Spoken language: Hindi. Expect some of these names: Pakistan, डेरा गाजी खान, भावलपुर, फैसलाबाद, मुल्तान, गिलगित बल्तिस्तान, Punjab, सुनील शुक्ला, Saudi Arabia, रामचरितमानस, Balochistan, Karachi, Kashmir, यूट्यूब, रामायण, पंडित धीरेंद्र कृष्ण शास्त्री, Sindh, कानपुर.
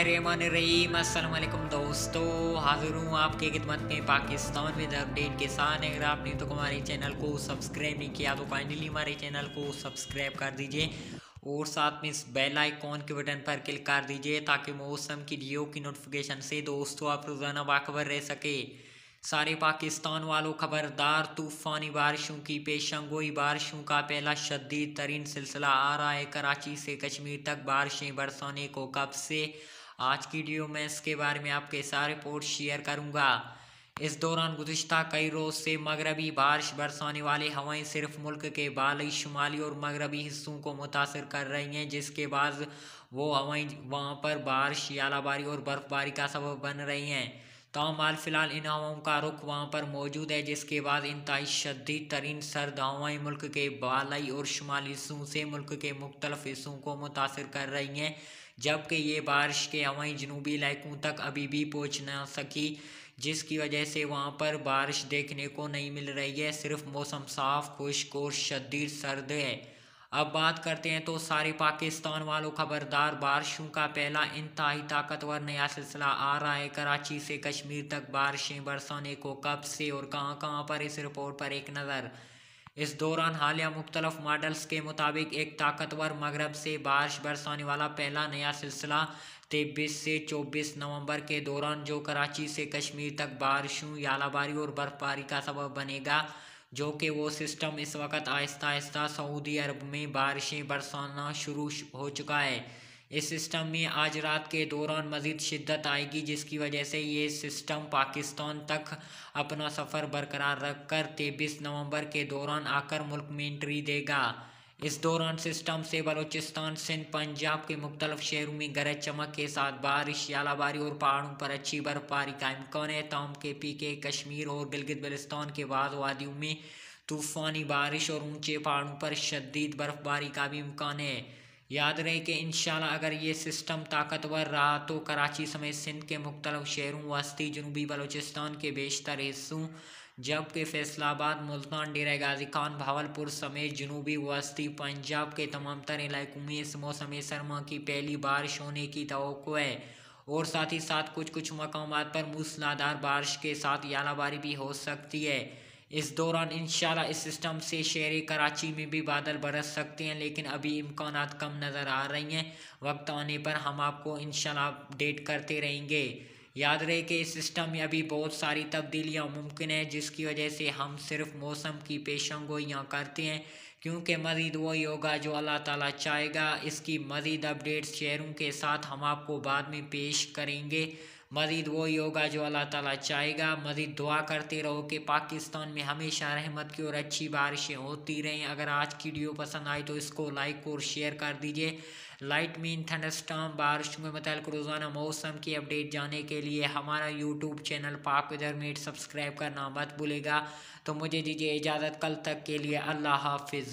बिस्मिल्लाहिर्रहमानिर्रहीम। अस्सलाम वालेकुम दोस्तों, हाज़िर हूँ आपके खिदमत में पाकिस्तान में अपडेट के साथ। अगर आपने तो हमारे चैनल को सब्सक्राइब नहीं किया तो काइंडली हमारे चैनल को सब्सक्राइब कर दीजिए और साथ में इस बेल आइकॉन के बटन पर क्लिक कर दीजिए ताकि मौसम की वीडियो की नोटिफिकेशन से दोस्तों आप रोज़ाना बाखबर रह सके। सारे पाकिस्तान वालों खबरदार, तूफ़ानी बारिशों की पेशंगोई। बारिशों का पहला शदीद तरीन सिलसिला आ रहा है। कराची से कश्मीर तक बारिशें बरसाने को कब से। आज की वीडियो में इसके बारे में आपके सारे रिपोर्ट शेयर करूंगा। इस दौरान गुज़िश्ता कई रोज़ से मगरबी बारिश बरसाने वाली हवाएं सिर्फ मुल्क के बालई शुमाली और मगरबी हिस्सों को मुतासर कर रही हैं, जिसके बाद वो हवाएँ वहाँ पर बारिश, आलाबारी और बर्फ़बारी का सबब बन रही हैं। तमाम फिलहाल इन हवाओं का रुख वहाँ पर मौजूद है, जिसके बाद इंतहाई शदीद तरीन सर्द हवाएँ मुल्क के बालई और शुमाली हिस्सों से मुल्क के मुख्तलिफ हिस्सों को मुतासर कर रही हैं, जबकि ये बारिश के हवाएँ जनूबी इलाकों तक अभी भी पहुँच ना सकी, जिसकी वजह से वहाँ पर बारिश देखने को नहीं मिल रही है। सिर्फ मौसम साफ, खुश्क और शदीद सर्द है। अब बात करते हैं तो सारे पाकिस्तान वालों खबरदार, बारिशों का पहला इंतहाई ताकतवर नया सिलसिला आ रहा है। कराची से कश्मीर तक बारिशें बरसाने को कब से और कहां कहां पर, इस रिपोर्ट पर एक नज़र। इस दौरान हालिया मुख्तलिफ मॉडल्स के मुताबिक एक ताकतवर मगरब से बारिश बरसाने वाला पहला नया सिलसिला 23 से 24 नवंबर के दौरान, जो कराची से कश्मीर तक बारिशों, आलाबारी और बर्फबारी का सबब बनेगा, जो कि वो सिस्टम इस वक्त आहिस्ता आहिस्ता सऊदी अरब में बारिशें बरसाना शुरू हो चुका है। इस सिस्टम में आज रात के दौरान मज़ीद शिद्दत आएगी, जिसकी वजह से ये सिस्टम पाकिस्तान तक अपना सफ़र बरकरार रख कर 23 नवंबर के दौरान आकर मुल्क में एंट्री देगा। इस दौरान सिस्टम से बलोचिस्तान, सिंध, पंजाब के मुख्तलिफ शहरों में गरज चमक के साथ बारिश, आलाबारी और पहाड़ों पर अच्छी बर्फबारी का इम्कान है। तमाम के पी के, कश्मीर और गिलगित बल्तिस्तान के बाद वादियों में तूफ़ानी बारिश और ऊंचे पहाड़ों पर शदीद बर्फबारी का भी इम्कान है। याद रहे कि इंशाल्लाह अगर ये सिस्टम ताकतवर रहा तो कराची समेत सिंध के मुख्तलिफ शहरों, वस्ती जनूबी बलोचिस्तान के बेशतर हिस्सों, जबकि फैसलाबाद, मुल्तान, डेरा गाजी खान, भावलपुर समेत जनूबी वस्ती पंजाब के तमाम तर इलाकों में इस मौसम सरमा की पहली बारिश होने की तवक्को है और साथ ही साथ कुछ कुछ मकामात पर मूसलाधार बारिश के साथ आलाबारी भी हो सकती है। इस दौरान इंशाल्लाह इस सिस्टम से शहर कराची में भी बादल बरस सकते हैं, लेकिन अभी इम्कानात कम नज़र आ रही हैं। वक्त आने पर हम आपको इंशाल्लाह अपडेट करते रहेंगे। याद रहे कि इस सिस्टम में अभी बहुत सारी तब्दीलियां मुमकिन है, जिसकी वजह से हम सिर्फ मौसम की पेशंगोइयां करते हैं, क्योंकि मज़ीद वही होगा जो अल्लाह ताला चाहेगा। इसकी मज़ीद अपडेट्स शेयरों के साथ हम आपको बाद में पेश करेंगे। मज़ीद वही होगा जो अल्लाह ताला चाहेगा। मज़ीद दुआ करते रहो कि पाकिस्तान में हमेशा रहमत की और अच्छी बारिशें होती रहें। अगर आज की वीडियो पसंद आई तो इसको लाइक और शेयर कर दीजिए। लाइट मीन थंडरस्टॉर्म, बारिशों के मतलब रोज़ाना मौसम की अपडेट जानने के लिए हमारा यूट्यूब चैनल पाकिदर मीट सब्सक्राइब करना मत भूलेगा। तो मुझे दीजिए इजाज़त, कल तक के लिए अल्लाह हाफिज़।